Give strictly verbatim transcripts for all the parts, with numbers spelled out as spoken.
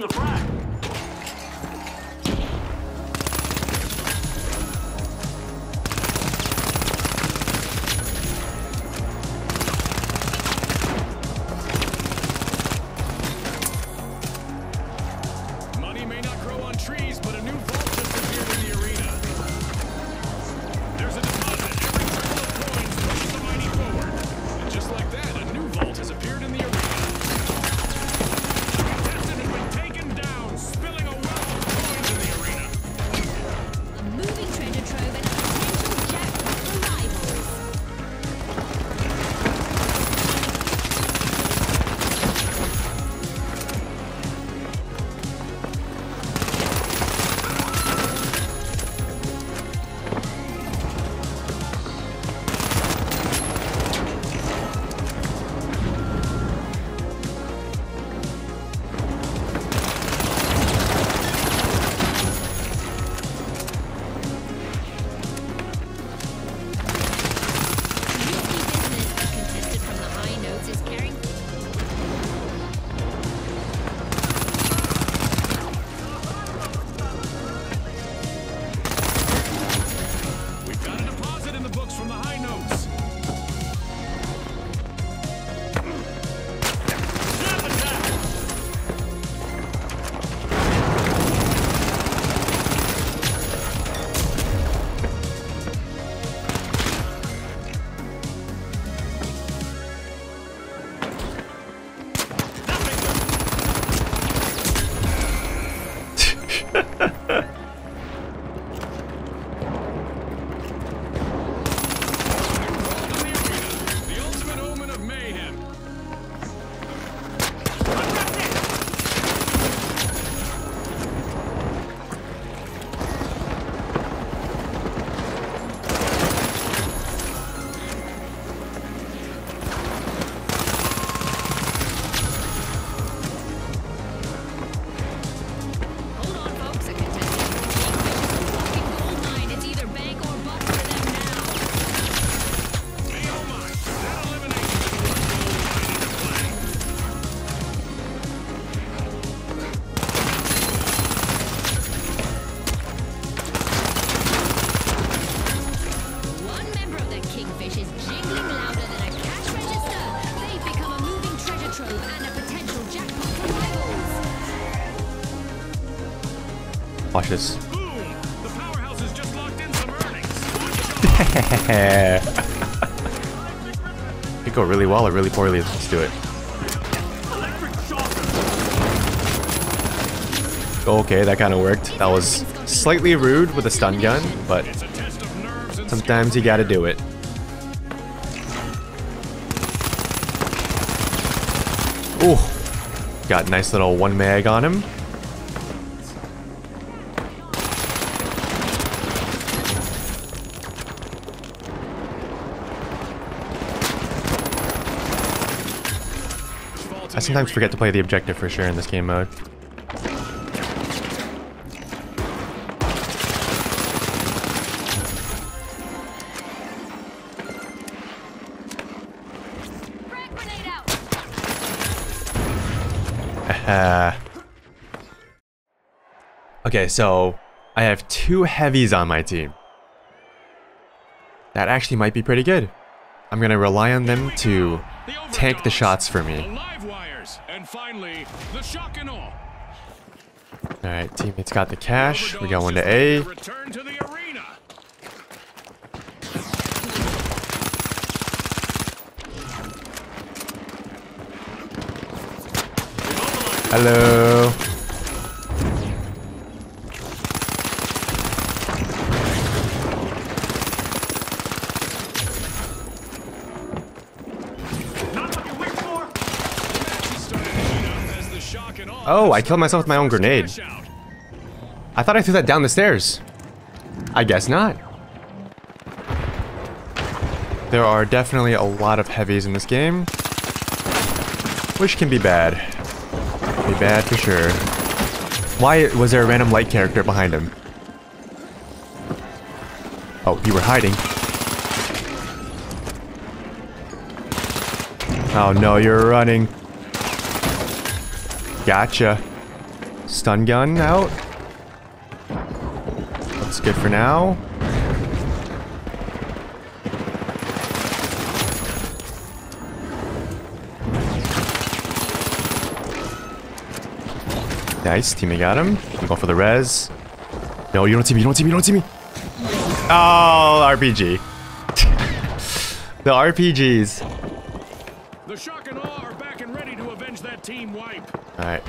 hosting a frag. Watch this. Boom. The powerhouse has just locked in some earnings. Could go really well or really poorly. Let's do it. Okay, that kind of worked. That was slightly rude with a stun gun, but sometimes you gotta do it. Oh, got a nice little one mag on him. I sometimes forget to play the objective for sure in this game mode. Okay, so I have two heavies on my team. That actually might be pretty good. I'm gonna rely on them to tank the shots for me. And finally, the shock and awe. All right, teammates got the cash. We got one to A. Return to the arena. Hello. Oh, I killed myself with my own grenade. I thought I threw that down the stairs. I guess not. There are definitely a lot of heavies in this game, which can be bad. Be bad for sure. Why was there a random light character behind him? Oh, you were hiding. Oh no, you're running. Gotcha. stun gun out. That's good for now. Nice, teammate got him. I'm going for the res. No, you don't see me, you don't see me, you don't see me! Oh, R P G. The R P Gs. The shock and awe are back and ready to avenge that team wipe. Alright.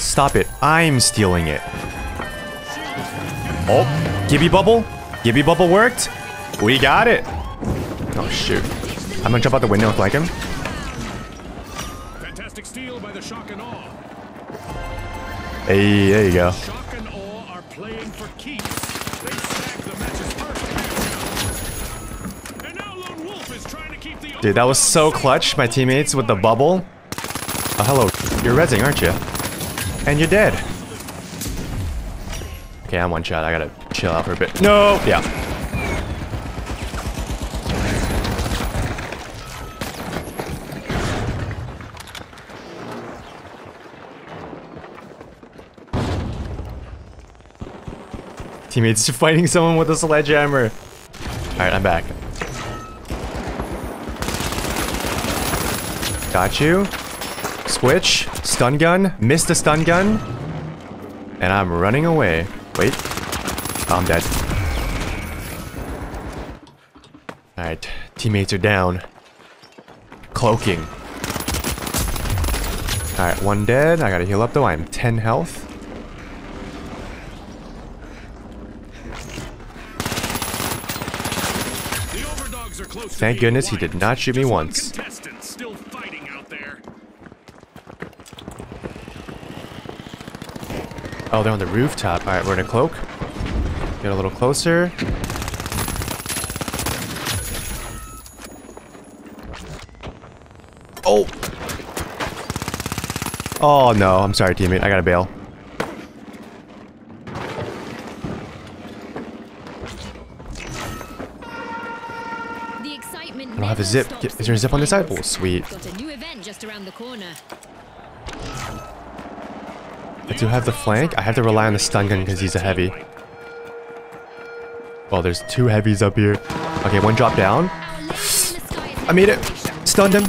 Stop it. I'm stealing it. Oh, Gibby bubble. Gibby bubble worked. We got it. Oh, shoot. I'm gonna jump out the window and flank him. Fantastic steal by the shock and awe. Hey, there you go. Shock and awe are playing for keeps. They stack the matches perfect. And now Lone Wolf is trying to keep the... Dude, that was so clutch. My teammates with the bubble. Oh, hello. You're rezzing, aren't you? And you're dead. Okay, I'm one shot. I gotta chill out for a bit. No! Yeah. Teammates fighting someone with a sledgehammer. Alright, I'm back. Got you. Switch. Stun gun. Missed a stun gun. And I'm running away. Wait. Oh, I'm dead. Alright. Teammates are down. Cloaking. Alright, one dead. I gotta heal up though. I am ten health. The overdogs are close. Thank goodness he did not shoot me once. Oh, they're on the rooftop. All right, we're in a cloak. Get a little closer. Oh! Oh, no. I'm sorry, teammate. I gotta bail. The excitement I don't have a zip. Is there a zip on this side? Oh, sweet. Got a new event just around the corner. I do have the flank. I have to rely on the stun gun because he's a heavy. Oh, there's two heavies up here. Okay, one drop down. I made it. Stunned him.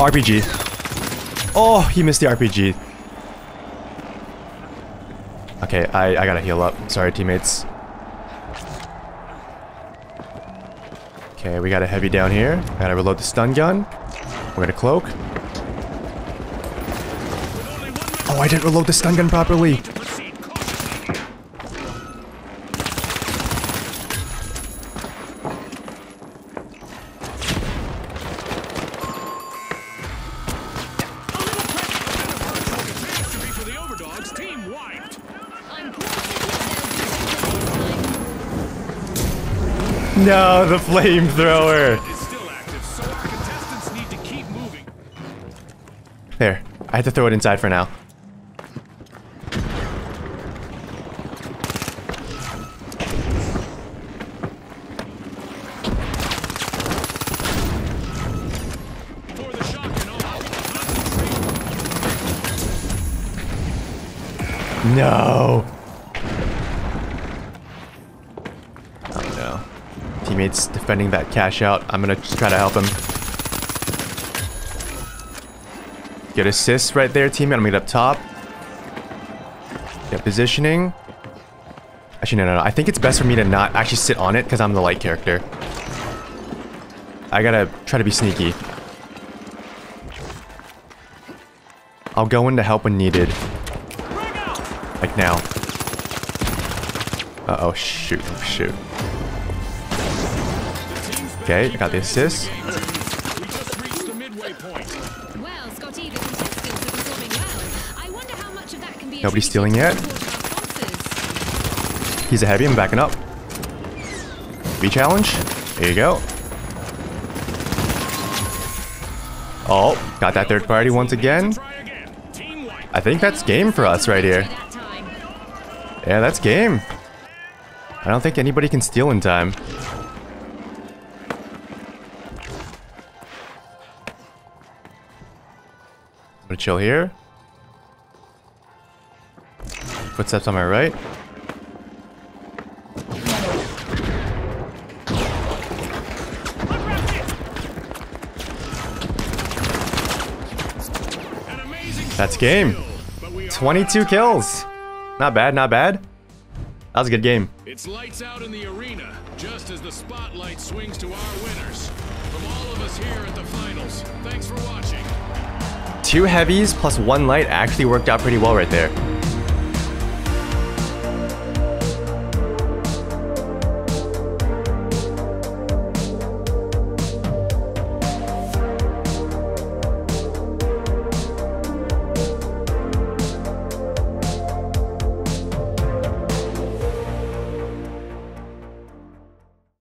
R P G. Oh, he missed the R P G. Okay, I, I gotta heal up. Sorry, teammates. Okay, we got a heavy down here. I gotta reload the stun gun. We're gonna cloak. Oh, I didn't reload the stun gun properly. No, the flamethrower! There. I had to throw it inside for now. No! Teammates defending that cash out. I'm gonna try to help him. Good assist right there, teammate. I'm gonna get up top. Get positioning. Actually, no, no, no. I think it's best for me to not actually sit on it because I'm the light character. I gotta try to be sneaky. I'll go in to help when needed. Like now. Uh-oh, shoot, shoot. Okay, I got the assist. Nobody's stealing yet. He's a heavy. I'm backing up. Be challenge. There you go. Oh, got that third party once again. I think that's game for us right here. Yeah, that's game. I don't think anybody can steal in time. We chill here. Footsteps on my right. That's game. twenty-two kills. Not bad, not bad. That was a good game. It's lights out in the arena, just as the spotlight swings to our winners. From all of us here at the finals, thanks for watching. Two heavies plus one light actually worked out pretty well right there.